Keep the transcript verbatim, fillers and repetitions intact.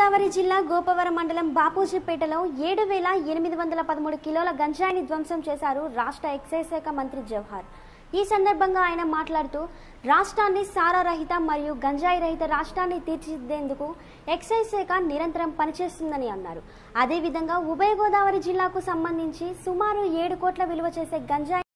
గోదావరి జిల్లా గోపవరం మండలం బాపూజీపేటలో ఏడు వేల ఎనిమిది వందల పదమూడు కిలోల గంజాయిని ధ్వంసం చేశారు రాష్ట్ర ఎక్సైజ్ శాఖ మంత్రి జవహర్. ఈ సందర్భంగా ఆయన మాట్లాడుతూ రాష్ట్రాన్ని సారా రహిత మరియు గంజాయి రహిత రాష్ట్రాన్ని తీర్చిదిద్దేందుకు ఎక్సైజ్ శాఖ నిరంతరం పనిచేస్తుందని అన్నారు. అదేవిధంగా ఉభయ గోదావరి జిల్లాకు సంబంధించి సుమారు ఏడు కోట్ల విలువ చేసే గంజాయి